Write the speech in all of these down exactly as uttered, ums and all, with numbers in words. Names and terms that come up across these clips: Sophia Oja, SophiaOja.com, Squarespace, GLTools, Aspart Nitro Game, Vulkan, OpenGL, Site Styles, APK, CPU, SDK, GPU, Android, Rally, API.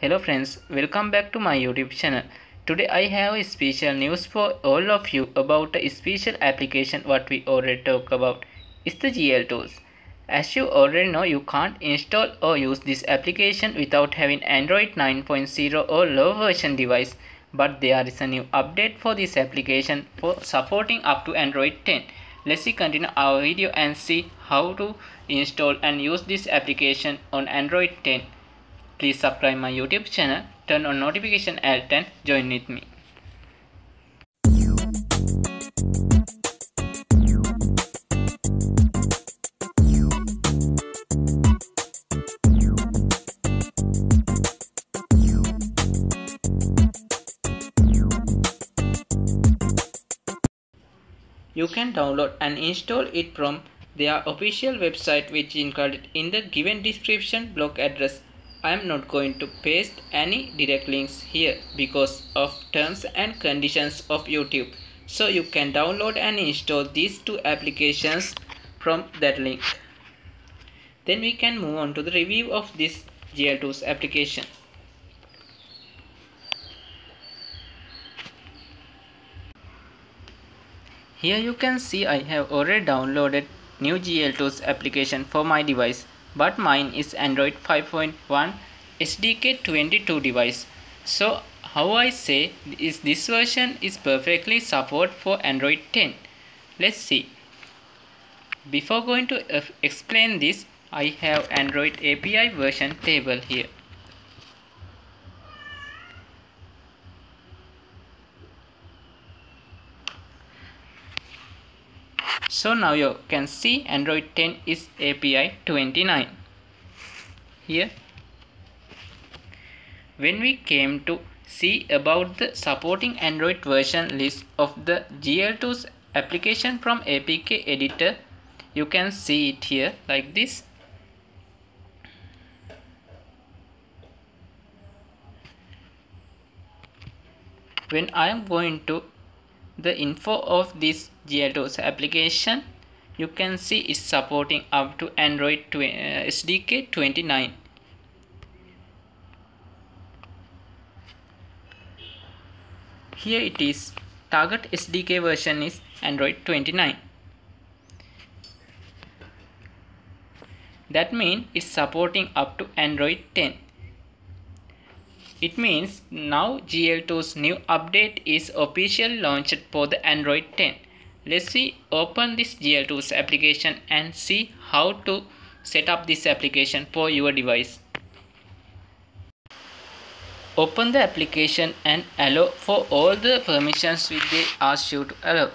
Hello friends, welcome back to my YouTube channel. Today I have a special news for all of you about a special application what we already talked about. It's the GLTools. As you already know, you can't install or use this application without having Android nine point oh or low version device. But there is a new update for this application for supporting up to Android ten. Let's see, continue our video and see how to install and use this application on Android ten. Please subscribe my YouTube channel, turn on notification alert and join with me. You can download and install it from their official website, which is included in the given description blog address. I am not going to paste any direct links here because of terms and conditions of YouTube. So you can download and install these two applications from that link. Then we can move on to the review of this GLTools application. Here you can see I have already downloaded new GLTools application for my device. But mine is Android five point one S D K twenty-two device. So how I say is this version is perfectly support for Android ten. Let's see. Before going to explain this, I have Android A P I version table here. So now you can see Android ten is A P I twenty-nine. Here, when we came to see about the supporting Android version list of the GLTools application from A P K editor, you can see it here like this. When I am going to the info of this GLTools application, you can see it's supporting up to Android S D K twenty-nine. Here it is, target S D K version is Android twenty-nine. That means it's supporting up to Android ten. It means now GLTools new update is officially launched for the Android ten. Let's see, open this GLTools application and see how to set up this application for your device. Open the application and allow for all the permissions which they ask you to allow.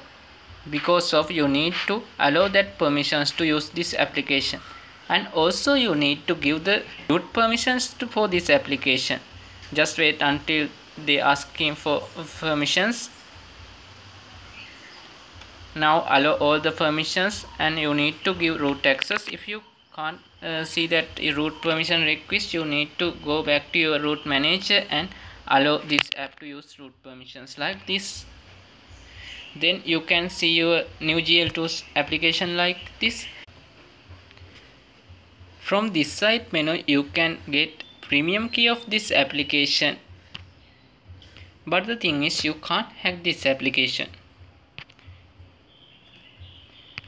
Because of you need to allow that permissions to use this application. And also you need to give the root permissions to, for this application. Just wait until they ask him for permissions. Now allow all the permissions, and you need to give root access. If you can't uh, see that root permission request, you need to go back to your root manager and allow this app to use root permissions like this. Then you can see your new GLTools application like this. From this side menu you can get premium key of this application, but the thing is you can't hack this application.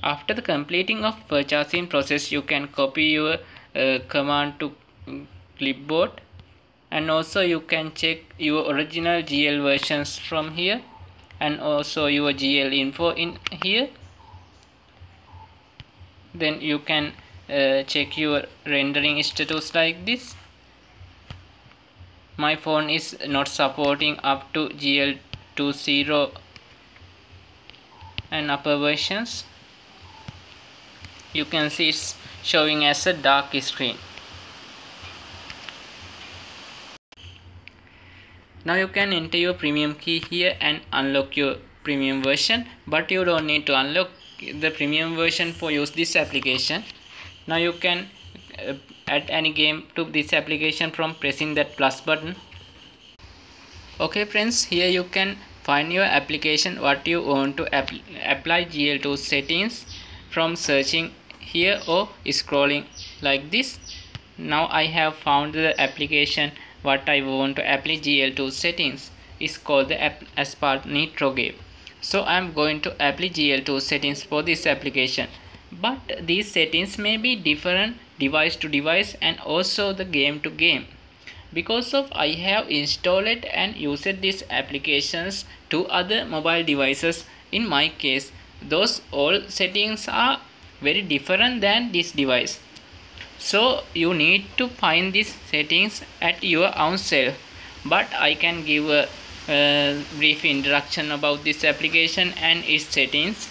After the completing of purchasing process, you can copy your uh, command to clipboard, and also you can check your original G L versions from here, and also your G L info in here. Then you can uh, check your rendering status like this. My phone is not supporting up to G L twenty and upper versions. You can see it's showing as a dark screen. Now you can enter your premium key here and unlock your premium version, but you don't need to unlock the premium version for use this application. Now you can uh, add any game to this application from pressing that plus button. Okay friends, here you can find your application what you want to app apply GLTools settings from searching here or scrolling like this. Now I have found the application what I want to apply G L tools settings. It's called the Aspart Nitro Game. So I am going to apply G L tools settings for this application. But these settings may be different device to device and also the game to game. Because of I have installed and used these applications to other mobile devices. In my case, those all settings are very different than this device. So you need to find these settings at your own self. But I can give a, a brief introduction about this application and its settings.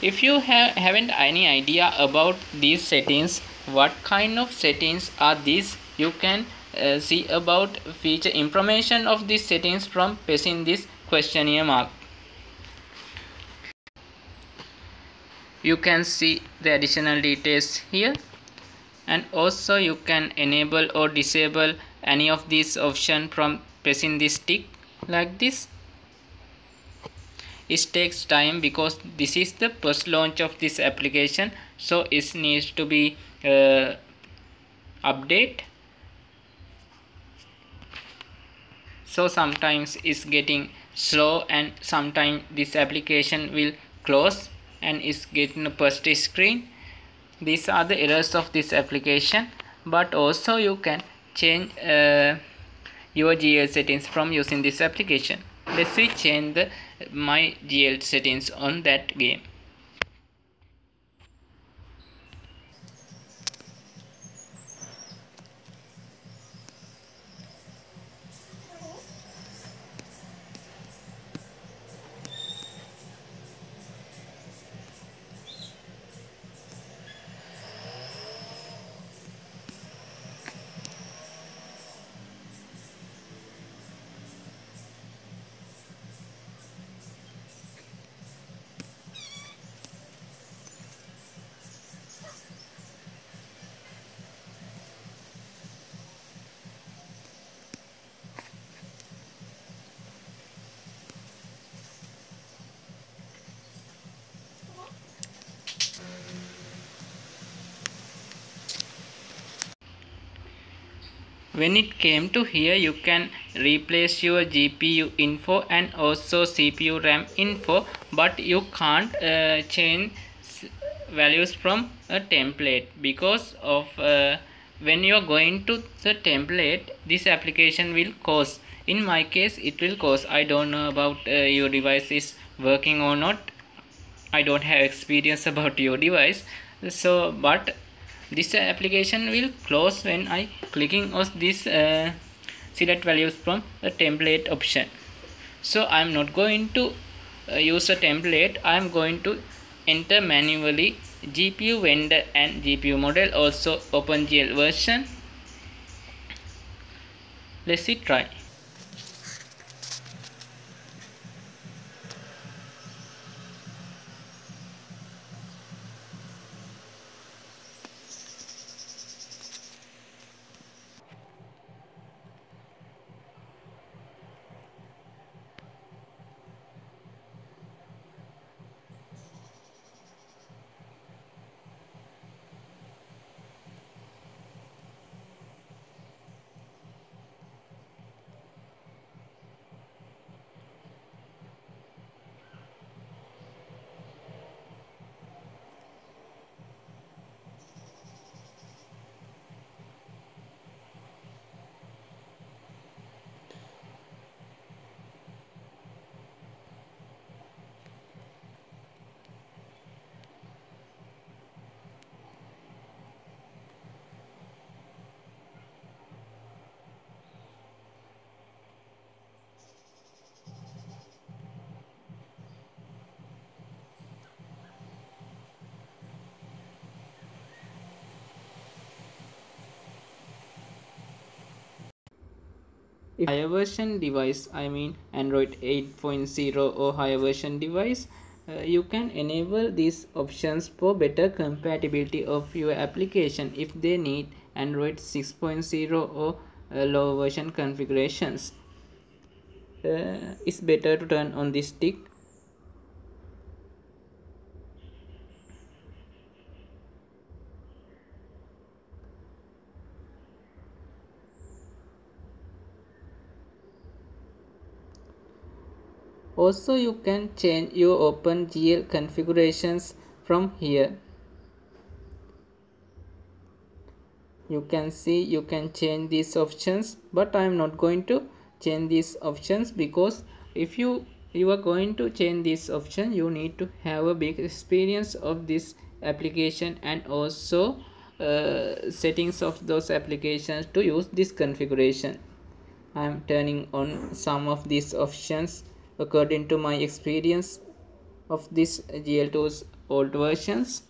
If you have, haven't any idea about these settings, what kind of settings are these, you can uh, see about feature information of these settings from pressing this questionnaire mark. You can see the additional details here, and also you can enable or disable any of these options from pressing this tick like this. It takes time because this is the first launch of this application, so it needs to be uh, updated. So sometimes it's getting slow, and sometimes this application will close and it's getting a first screen. These are the errors of this application. But also you can change uh, your G L settings from using this application. Let's see, change the my G L settings on that game. When it came to here, you can replace your G P U info and also C P U RAM info, but you can't uh, change values from a template because of uh, when you are going to the template, this application will cause. In my case, it will cause. I don't know about uh, your device is working or not. I don't have experience about your device. So, but this application will close when I clicking on this uh, select values from the template option. So I am not going to uh, use a template. I am going to enter manually G P U vendor and G P U model, also OpenGL version. Let's see, try. If higher version device, I mean Android eight point zero or higher version device, uh, you can enable these options for better compatibility of your application if they need Android six point zero or uh, lower version configurations. Uh, it's better to turn on this tick. Also, you can change your OpenGL configurations from here. You can see you can change these options, but I am not going to change these options, because if you you are going to change this option, you need to have a big experience of this application and also uh, settings of those applications to use this configuration. I am turning on some of these options according to my experience of this GLTools old versions.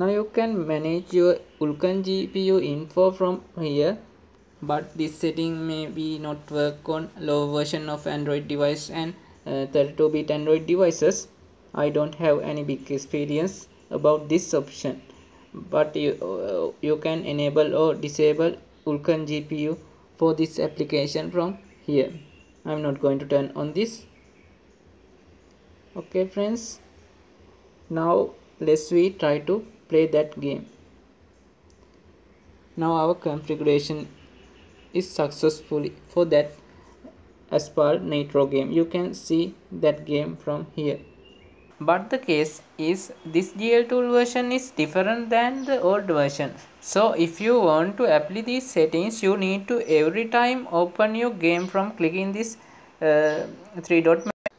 Now you can manage your Vulkan G P U info from here, but this setting may be not work on low version of Android device and thirty-two bit uh, Android devices. I don't have any big experience about this option, but you, uh, you can enable or disable Vulkan G P U for this application from here. I'm not going to turn on this. Okay friends, now let's we try to play that game. Now our configuration is successfully for that Aspart Nitro game. You can see that game from here. But the case is this GLTool version is different than the old version. So if you want to apply these settings, you need to every time open your game from clicking this uh, three dot menu.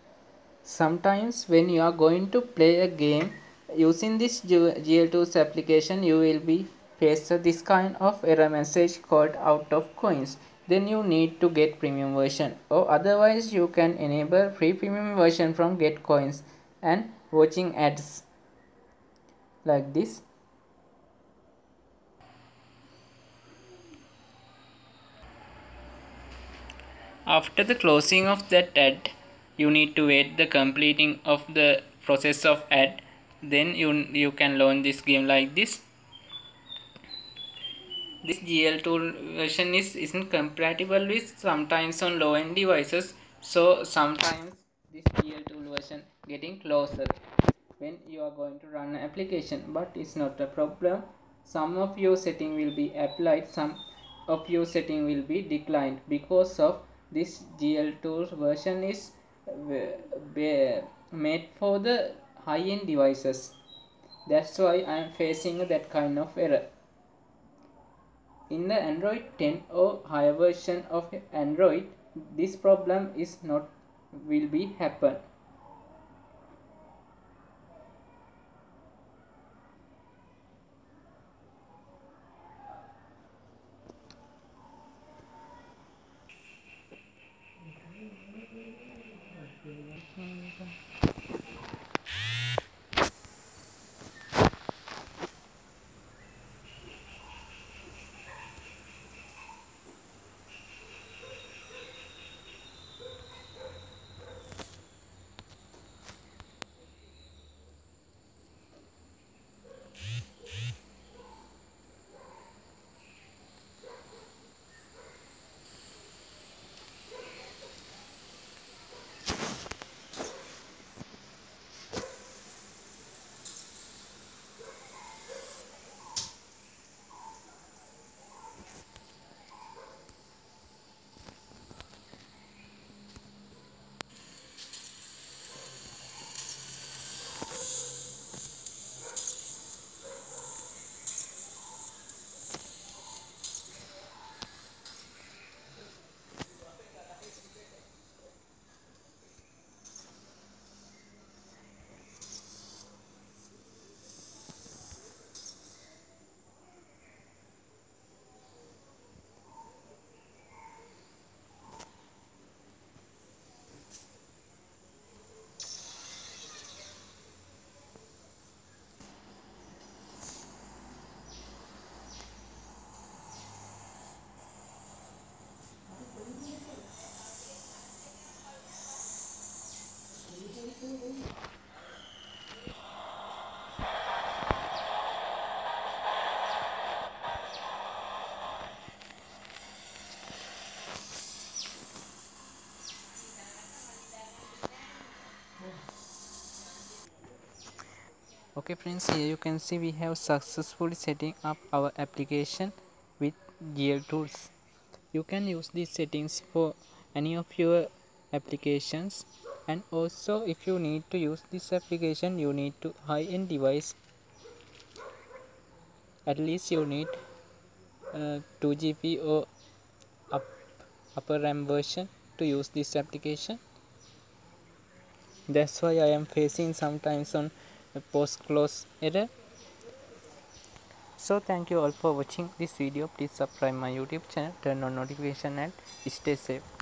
Sometimes when you are going to play a game using this GLTools application, you will be faced this kind of error message called out of coins. Then you need to get premium version, or otherwise you can enable free premium version from get coins and watching ads like this. After the closing of that ad, you need to wait the completing of the process of ad. Then you you can launch this game like this. This GLTool version is isn't compatible with sometimes on low end devices, so sometimes this GLTool version getting closer when you are going to run an application, but it's not a problem. Some of your setting will be applied, some of your setting will be declined because of this GLTool version is made for the high-end devices. That's why I am facing that kind of error. In the Android ten or higher version of Android, this problem is not will be happen. Okay friends, here you can see we have successfully setting up our application with GLTools. You can use these settings for any of your applications, and also if you need to use this application you need to high-end device, at least you need uh, two G B or up, upper RAM version to use this application. That's why I am facing sometimes on a post-close error. So thank you all for watching this video. Please subscribe my YouTube channel, turn on notification, and stay safe.